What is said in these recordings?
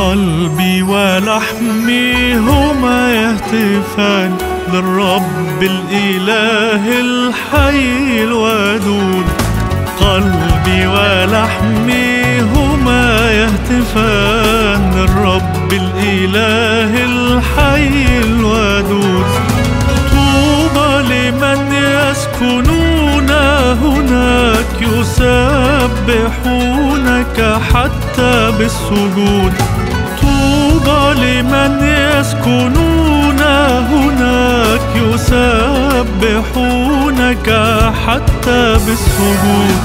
قلبي ولحمي هما يهتفان للرب الإله الحي الودود. قلبي ولحمي هما يهتفان للرب الإله الحي الودود. طوبى لمن يسكنون هناك يسبحونك حتى بالسجود. طوبى لمن يسكنون هناك يسبحونك حتى بالسجود.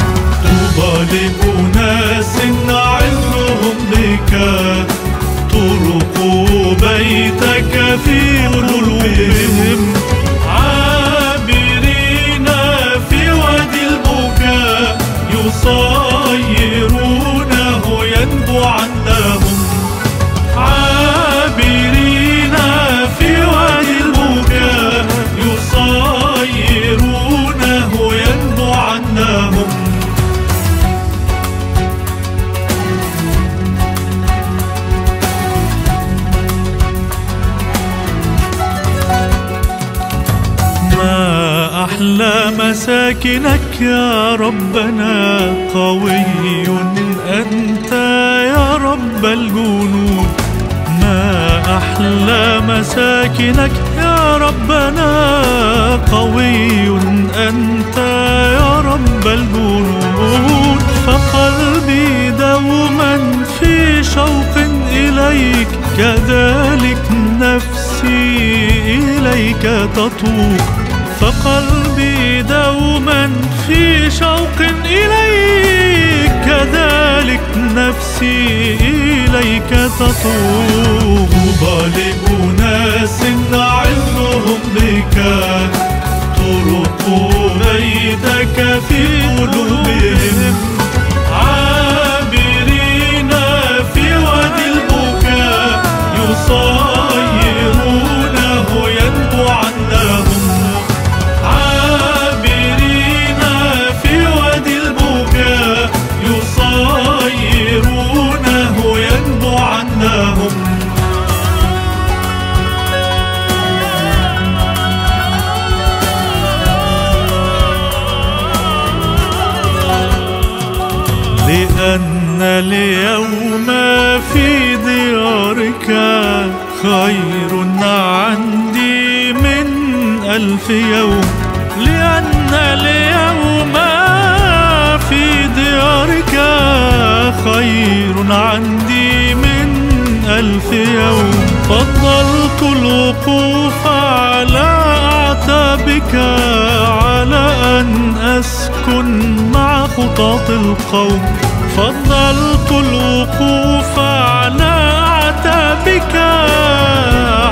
طوبى لأناس عذرهم بك طرقوا بيتك في قلوبهم، عابرين في وادي البكاء يصيرونه ينبو عندهم، عابرين في وادي البكاء يصيرونه ينبو عندهم. ما أحلى مساكنك يا ربنا، قوي أنت يا رب الجنود. ما أحلى مساكنك يا ربنا، قوي أنت يا رب الجنود. فقلبي دوما في شوق إليك، كذلك نفسي إليك تطوق. فقلبي دوما في شوق إليك، كذلك نفسي إليك تطوب. طوبى لأناس عذرهم بك طرق بيتك في قلوبهم، عابرين في وادي البكاء يصيرونه ينبو عندهم، يصيرونه ينبو عنهم. لأن اليوم في ديارك خير عندي من 1000 يوم. لأن اليوم في ديارك خير عندي من 1000 يوم. فضلت الوقوف على أعتابك على أن أسكن مع خطاة القوم. فضلت الوقوف على أعتابك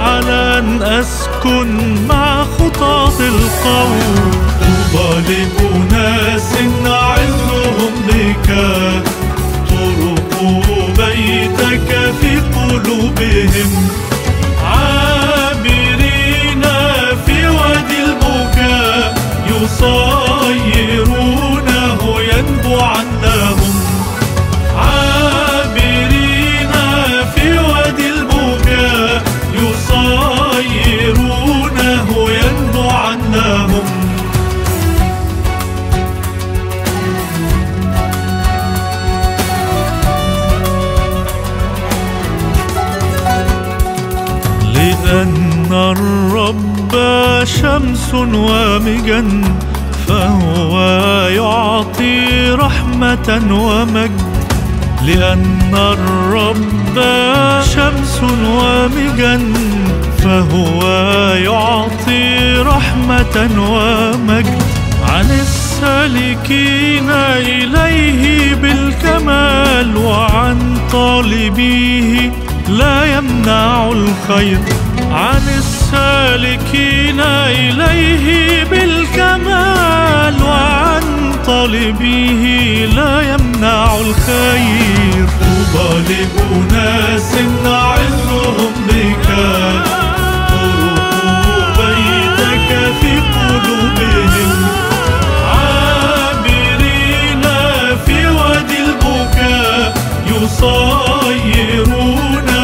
على أن أسكن مع خطاة القوم. طوبى لأناس عذرهم بك طرقوا بيتك في قلوبهم، عابرين في وادي البكاء يصيرونه ينبو عندهم، عابرين في وادي البكاء يصيرونه ينبو عندهم. لأن الرب شمس ومجا، فهو يعطي رحمة ومجد. لأن الرب شمس ومجا، فهو يعطي رحمة ومجد. عن السالكين إليه بالكمال، وعن طالبيه لا يمنع الخير. عن السالكين إليه بالكمال، وعن طالبيه لا يمنع الخير. طوبى لأناس عذرهم بك طرقوا بيتك في قلوبهم، عابرين في وادي البكاء يصيرونه